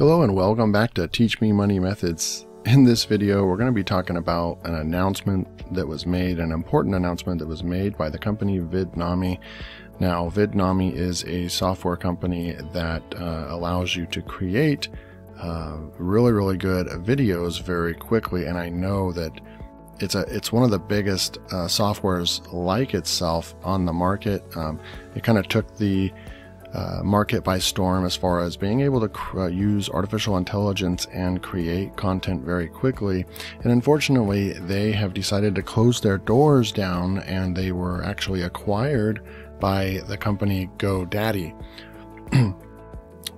Hello and welcome back to Teach Me Money Methods. In this video, we're going to be talking about an announcement that was made, an important announcement that was made by the company Vidnami. Now, Vidnami is a software company that allows you to create really good videos very quickly, and I know that it's one of the biggest softwares like itself on the market. It kind of took the market by storm as far as being able to use artificial intelligence and create content very quickly, and unfortunately they have decided to close their doors down, and they were actually acquired by the company GoDaddy.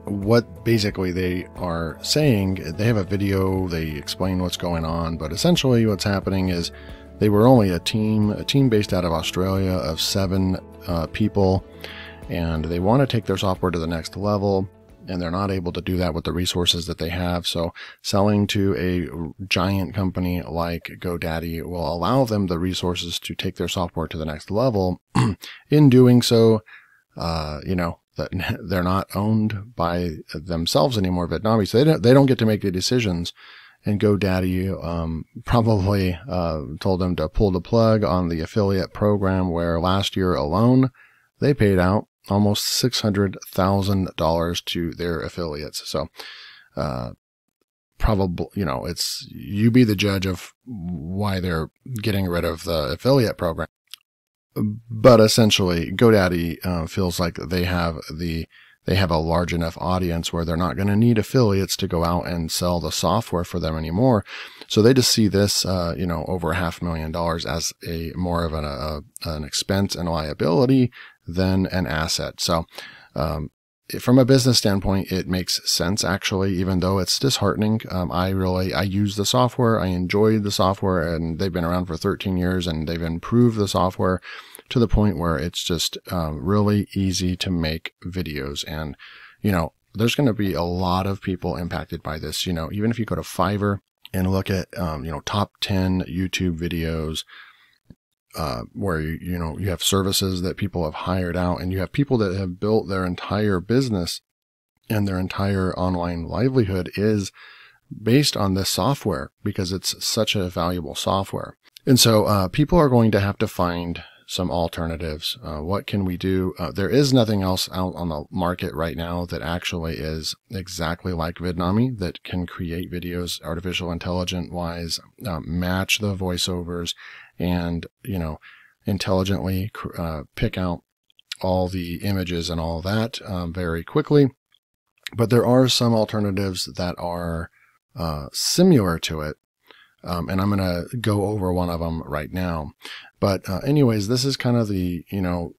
What basically they are saying, they have a video, they explain what's going on, but essentially what's happening is they were only a team based out of Australia of 7 people, and they want to take their software to the next level, and they're not able to do that with the resources that they have. So selling to a giant company like GoDaddy will allow them the resources to take their software to the next level. In doing so, you know, that they're not owned by themselves anymore, Vidnami, so they don't get to make the decisions. And GoDaddy probably told them to pull the plug on the affiliate program, where last year alone they paid out almost $600,000 to their affiliates. So probably, you know, it's, you be the judge of why they're getting rid of the affiliate program. But essentially GoDaddy feels like they have a large enough audience where they're not going to need affiliates to go out and sell the software for them anymore. So they just see this, you know, over $500,000 as a more of an expense and liability than an asset. So, from a business standpoint, it makes sense, actually, even though it's disheartening. I use the software. I enjoyed the software, and they've been around for 13 years, and they've improved the software to the point where it's just really easy to make videos. And, you know, there's going to be a lot of people impacted by this. You know, even if you go to Fiverr and look at, you know, top 10 YouTube videos, where you know, you have services that people have hired out, and you have people that have built their entire business and their entire online livelihood is based on this software, because it's such a valuable software. And so people are going to have to find some alternatives. What can we do? There is nothing else out on the market right now that actually is exactly like Vidnami, that can create videos artificial intelligent wise, match the voiceovers, and, you know, intelligently pick out all the images and all that very quickly. But there are some alternatives that are similar to it. And I'm going to go over one of them right now. But anyways, this is kind of the, you know,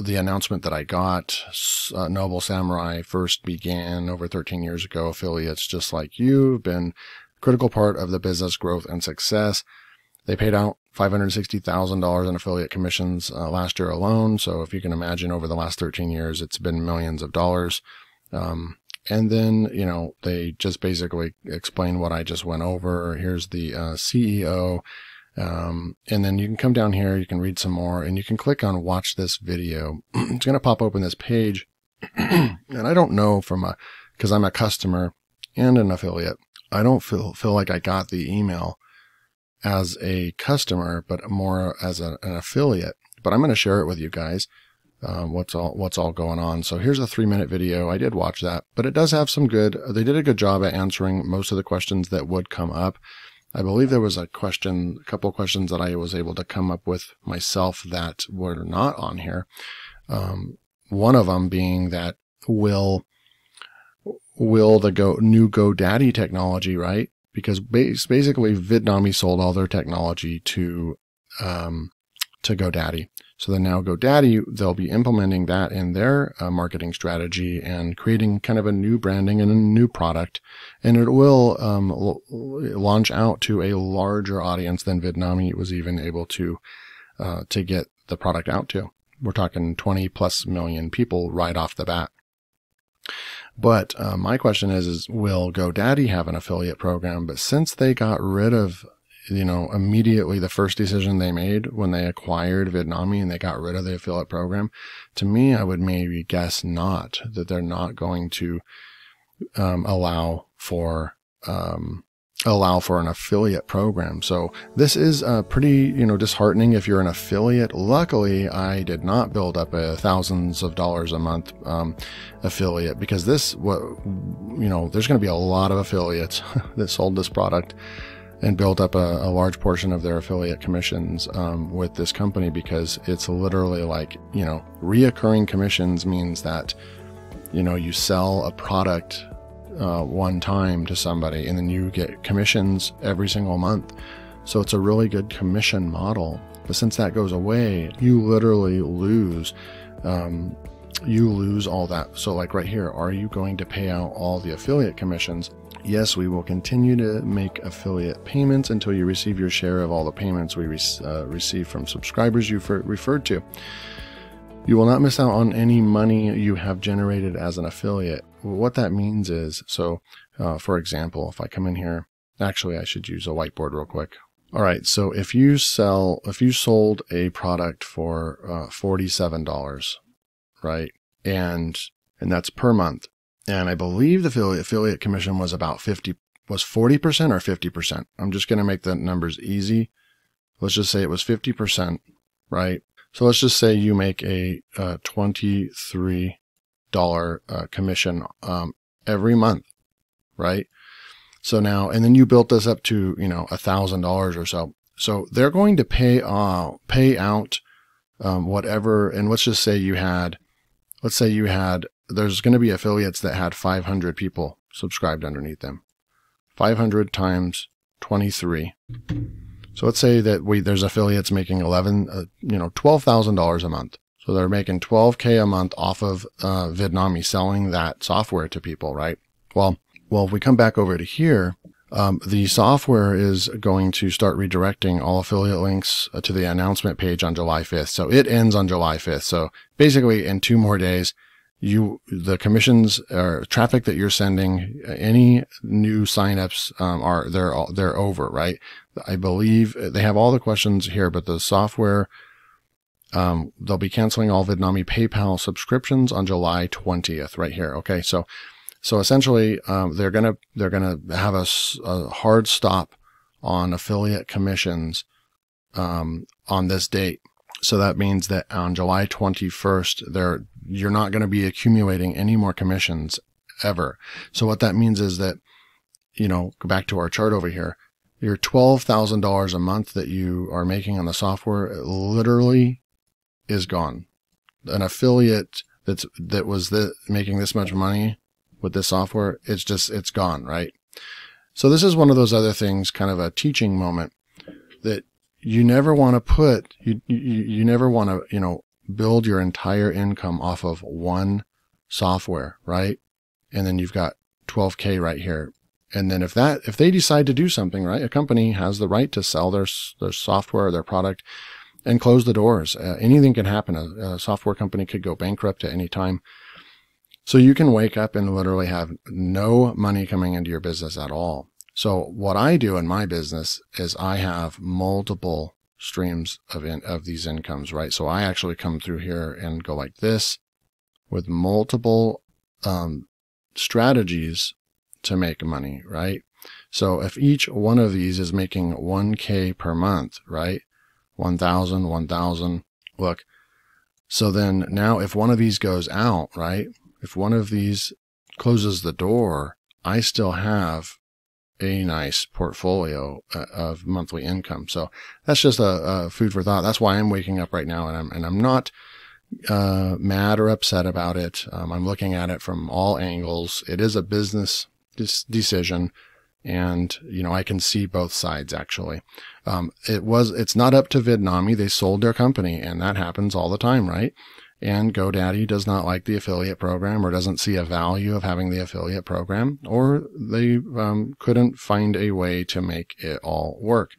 the announcement that I got. Noble Samurai first began over 13 years ago. Affiliates just like you have been a critical part of the business growth and success. They paid out $560,000 in affiliate commissions last year alone. So if you can imagine, over the last 13 years, it's been millions of dollars. And then, you know, they just basically explain what I just went over. Here's the CEO. And then you can come down here, you can read some more, and you can click on watch this video. It's going to pop open this page. And I don't know, because I'm a customer and an affiliate, I don't feel like I got the email as a customer, but more as an affiliate. But I'm going to share it with you guys. What's all going on. So here's a 3-minute video. I did watch that, but it does have some good, they did a good job at answering most of the questions that would come up. I believe there was a couple questions that I was able to come up with myself that were not on here. One of them being that will the new GoDaddy technology, right? Because basically Vidnami sold all their technology to GoDaddy. So then now GoDaddy, they'll be implementing that in their marketing strategy and creating kind of a new branding and a new product. And it will launch out to a larger audience than Vidnami was even able to get the product out to. We're talking 20+ million people right off the bat. But my question is will GoDaddy have an affiliate program? But since they got rid of, you know, immediately the first decision they made when they acquired Vidnami and they got rid of the affiliate program, to me, I would maybe guess not, that they're not going to allow for an affiliate program. So this is pretty, you know, disheartening if you're an affiliate. Luckily, I did not build up a thousands of dollars a month affiliate, because this, you know, there's going to be a lot of affiliates that sold this product and built up a large portion of their affiliate commissions with this company, because it's literally like, you know, reoccurring commissions means that, you know, you sell a product one time to somebody and then you get commissions every single month. So it's a really good commission model. But since that goes away, you literally lose, all that. So like right here, are you going to pay out all the affiliate commissions? Yes, we will continue to make affiliate payments until you receive your share of all the payments we receive from subscribers you referred to. You will not miss out on any money you have generated as an affiliate. What that means is, so for example, if I come in here, actually I should use a whiteboard real quick. All right, so if you sell, if you sold a product for $47, right, and that's per month, and I believe the affiliate commission was about 40% or 50%. I'm just going to make the numbers easy. Let's just say it was 50%, right? So let's just say you make a $23 commission every month, right? So now, and then you built this up to, you know, $1,000 or so. So they're going to pay out whatever, and let's just say you had, there's going to be affiliates that had 500 people subscribed underneath them. 500 times 23. So let's say that there's affiliates making $12,000 a month. So they're making $12K a month off of Vidnami, selling that software to people, right? Well, if we come back over to here, the software is going to start redirecting all affiliate links to the announcement page on July 5th. So it ends on July 5th. So basically in 2 more days, the commissions or traffic that you're sending, any new signups they're over, right? I believe they have all the questions here, but the software, they'll be canceling all Vidnami PayPal subscriptions on July 20th, right here. Okay, so essentially, they're gonna have a hard stop on affiliate commissions on this date. So that means that on July 21st, you're not going to be accumulating any more commissions ever. So what that means is that, you know, go back to our chart over here, your $12,000 a month that you are making on the software literally is gone. An affiliate that was making this much money with this software, it's gone, right? So this is one of those other things, kind of a teaching moment, that you never want to put, you never want to, you know, build your entire income off of one software, right? And then you've got 12K right here. And then if they decide to do something, right, a company has the right to sell their software, their product, and close the doors. Anything can happen. A software company could go bankrupt at any time. So you can wake up and literally have no money coming into your business at all. So what I do in my business is I have multiple streams of these incomes, right? So I actually come through here and go like this with multiple strategies to make money, right? So if each one of these is making $1K per month, right? 1,000, 1,000, look. So then now if one of these goes out, right? If one of these closes the door, I still have a nice portfolio of monthly income. So that's just a food for thought. That's why I'm waking up right now, and I'm not mad or upset about it. I'm looking at it from all angles. It is a business decision, and you know, I can see both sides actually. It's not up to Vidnami. They sold their company, and that happens all the time, right? And GoDaddy does not like the affiliate program, or doesn't see a value of having the affiliate program, or they couldn't find a way to make it all work.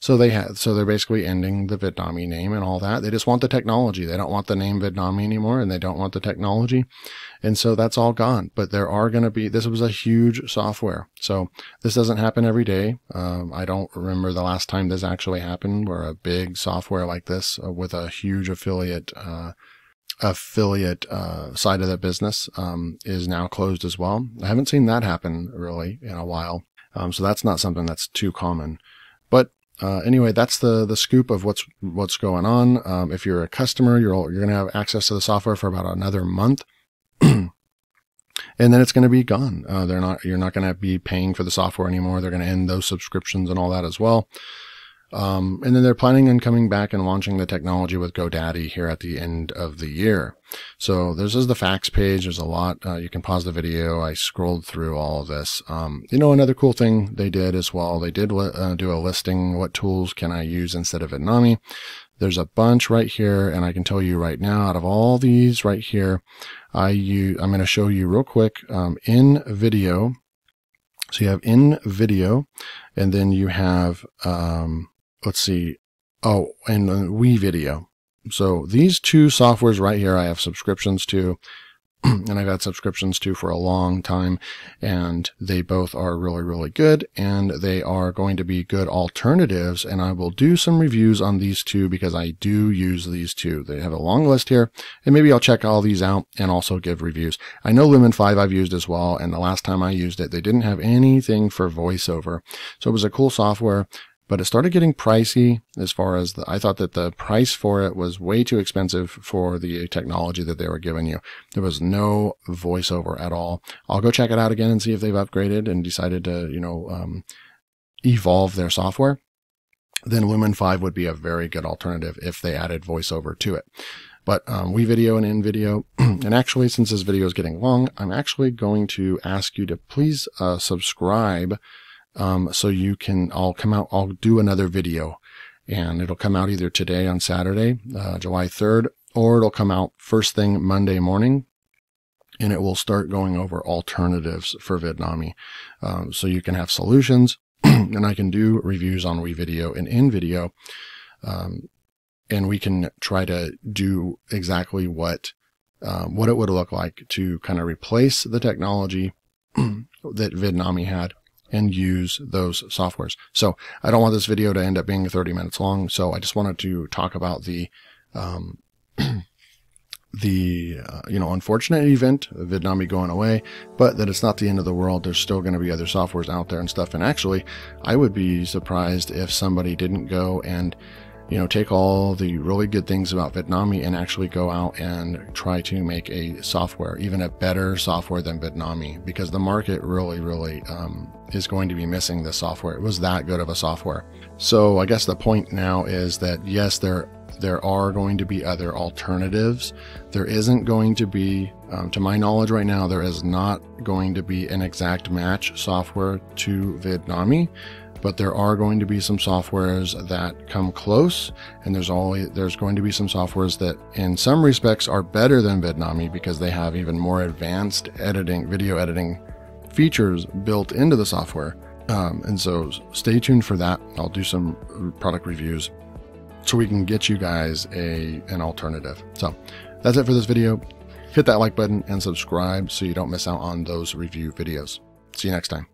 So they're basically ending the Vidnami name and all that. They just want the technology. They don't want the name Vidnami anymore, and they don't want the technology. And so that's all gone. But there are going to be, this was a huge software. So this doesn't happen every day. I don't remember the last time this actually happened, where a big software like this with a huge affiliate affiliate side of that business is now closed as well. I haven't seen that happen really in a while. So that's not something that's too common. But anyway, that's the scoop of what's going on. If you're a customer, you're going to have access to the software for about another month. And then it's going to be gone. You're not going to be paying for the software anymore. They're going to end those subscriptions and all that as well. And then they're planning on coming back and launching the technology with GoDaddy here at the end of the year. So this is the facts page. There's a lot. You can pause the video. I scrolled through all of this. You know, another cool thing they did as well, they did do a listing. What tools can I use instead of Vidnami? There's a bunch right here, and I can tell you right now, out of all these right here, I'm going to show you real quick InVideo. So you have InVideo, and then you have, let's see, oh, and WeVideo. So these two softwares right here I have subscriptions to, and I've had subscriptions to for a long time, and they both are really, really good, and they are going to be good alternatives, and I will do some reviews on these two because I do use these two. They have a long list here, and maybe I'll check all these out and also give reviews. I know Lumen5 I've used as well, and the last time I used it, they didn't have anything for voiceover, so it was a cool software. But it started getting pricey as far as I thought that the price for it was way too expensive for the technology that they were giving you. There was no voiceover at all. I'll go check it out again and see if they've upgraded and decided to, you know, evolve their software. Then Lumen5 would be a very good alternative if they added voiceover to it. But WeVideo and InVideo, and actually since this video is getting long, I'm actually going to ask you to please subscribe. So you can, I'll do another video, and it'll come out either today on Saturday, July 3rd, or it'll come out first thing Monday morning, and it will start going over alternatives for Vidnami. So you can have solutions, and I can do reviews on WeVideo and InVideo, and we can try to do exactly what it would look like to kind of replace the technology that Vidnami had and use those softwares. So I don't want this video to end up being 30 minutes long. So I just wanted to talk about the, you know, unfortunate event of Vidnami going away, but that it's not the end of the world. There's still going to be other softwares out there and stuff. And actually I would be surprised if somebody didn't go and, you know, take all the really good things about Vidnami and actually go out and try to make a software, even a better software than Vidnami, because the market really, really is going to be missing this software. It was that good of a software. So I guess the point now is that, yes, there are going to be other alternatives. There isn't going to be, to my knowledge right now, there is not going to be an exact match software to Vidnami. But there are going to be some softwares that come close, and there's going to be some softwares that in some respects are better than Vidnami because they have even more advanced editing, video editing features built into the software. And so stay tuned for that. I'll do some product reviews so we can get you guys an alternative. So that's it for this video. Hit that like button and subscribe so you don't miss out on those review videos. See you next time.